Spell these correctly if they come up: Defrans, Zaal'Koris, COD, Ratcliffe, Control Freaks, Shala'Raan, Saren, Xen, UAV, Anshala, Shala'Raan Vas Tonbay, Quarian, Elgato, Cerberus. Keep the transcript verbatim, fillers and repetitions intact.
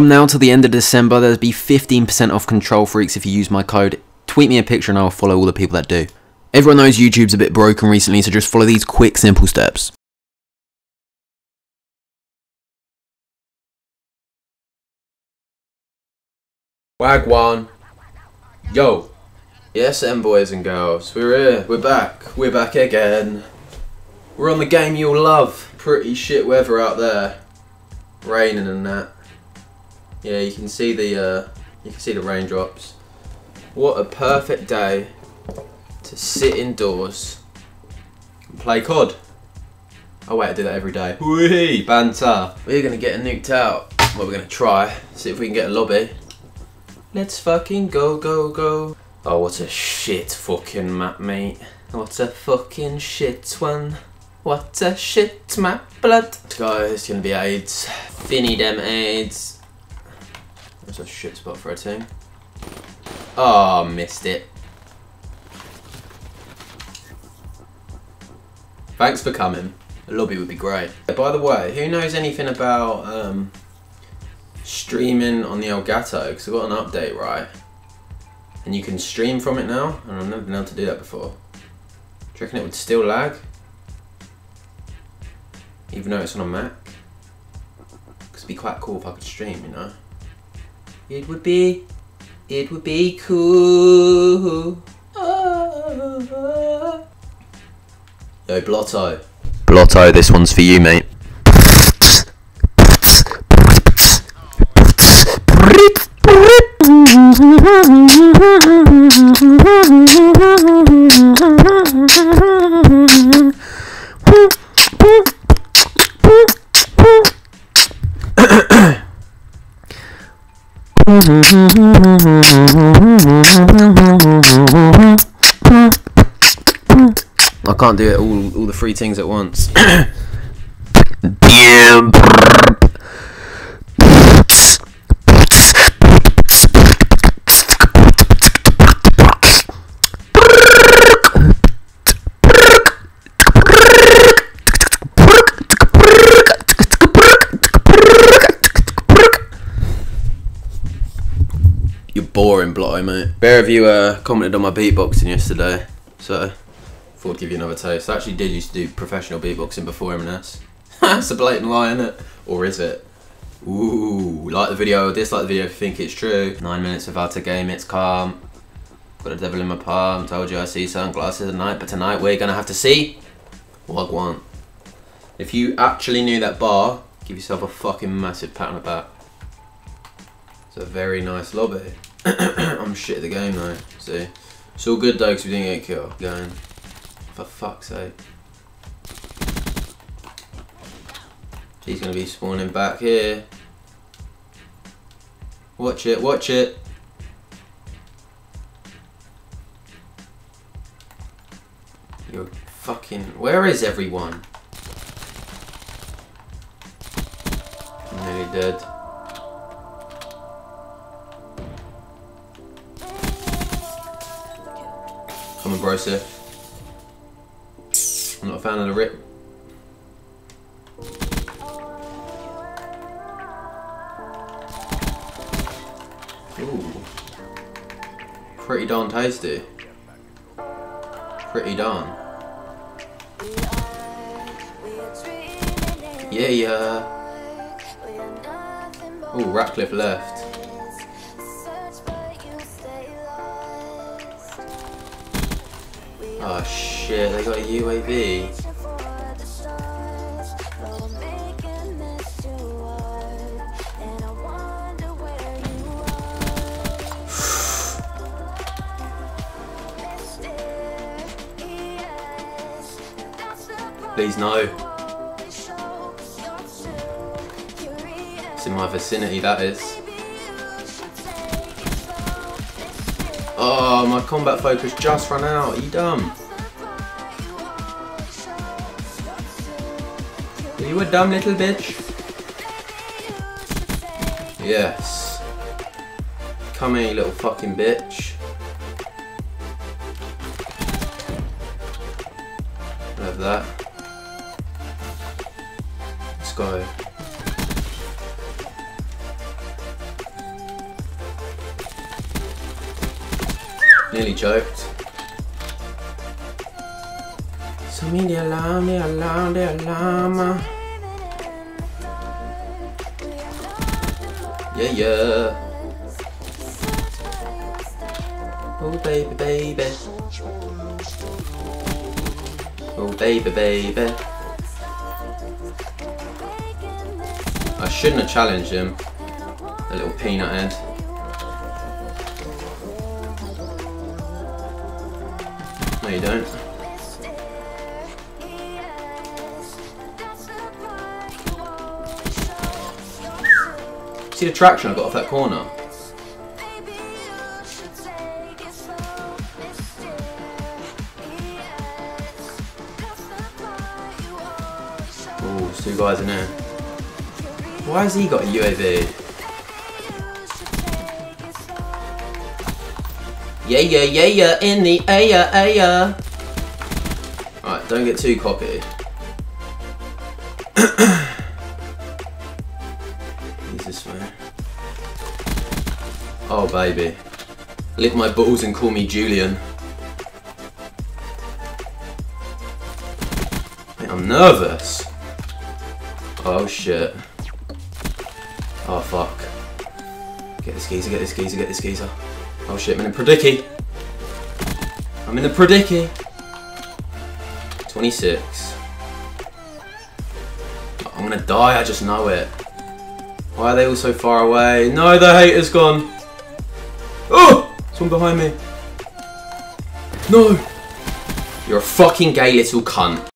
From now till the end of December, there'll be fifteen percent off Control Freaks if you use my code. Tweet me a picture and I'll follow all the people that do. Everyone knows YouTube's a bit broken recently, so just follow these quick, simple steps. Wagwan. Yo. Yes, M boys and girls. We're here. We're back. We're back again. We're on the game you'll love. Pretty shit weather out there. Raining and that. Yeah, you can see the uh, you can see the raindrops. What a perfect day to sit indoors and play C O D. Oh wait, I do that every day. Wee banter. We're gonna get nuked out. Well, we're gonna try. See if we can get a lobby. Let's fucking go, go, go. Oh, what a shit fucking map, mate. What a fucking shit one. What a shit map, blood. Guys, it's gonna be AIDS. Finny them AIDS. That's a shit spot for a team. Oh, missed it. Thanks for coming. A lobby would be great. By the way, who knows anything about um, streaming on the Elgato? Because I've got an update, right? And you can stream from it now. And I've never been able to do that before. Do you reckon it would still lag? Even though it's on a Mac? Because it'd be quite cool if I could stream, you know? It would be, it would be cool. Oh. Yo, Blotto. Blotto, this one's for you, mate. I can't do it all, all the three things at once. You're boring, Blotto, mate. A pair of you uh, commented on my beatboxing yesterday, so thought I'd give you another taste. I actually did used to do professional beatboxing before M and S. That's a blatant lie, isn't it? Or is it? Ooh, like the video, dislike the video if you think it's true. Nine minutes of outer game, it's calm. Got a devil in my palm, told you I see sunglasses at night, but tonight we're gonna have to see what I want. If you actually knew that bar, give yourself a fucking massive pat on the back. It's a very nice lobby. I'm shit at the game though, see. It's all good though because we didn't get killed. Going. For fuck's sake. He's going to be spawning back here. Watch it, watch it. You're fucking... Where is everyone? I'm nearly dead. Come on, bro, sir. I'm not a fan of the rip. Ooh. Pretty darn tasty. Pretty darn. Yeah, yeah. Ooh, Ratcliffe left. Oh shit, they got a U A V. Please no. It's in my vicinity, that is. Oh, my combat focus just ran out. Are you dumb? Are you a dumb little bitch? Yes. Come here, you little fucking bitch. Love that. Let's go. Nearly choked. So many alarm, the alarm, the alarm. Yeah, yeah. Oh baby, baby. Oh baby, baby. I shouldn't have challenged him. The little peanut head. No, you don't. See the traction I got off that corner? Two guys in there. Why has he got a U A V? Yeah, yeah, yeah, yeah, in the air, air. Alright, don't get too copied. He's this way. Oh, baby. Lick my balls and call me Julian. Mate, I'm nervous. Oh shit. Oh fuck. Get this geezer, get this geezer, get this geezer. Oh shit, I'm in a predicky. I'm in the predicky. twenty-six. I'm gonna die, I just know it. Why are they all so far away? No, the hater's gone. Oh! Someone behind me. No! You're a fucking gay little cunt.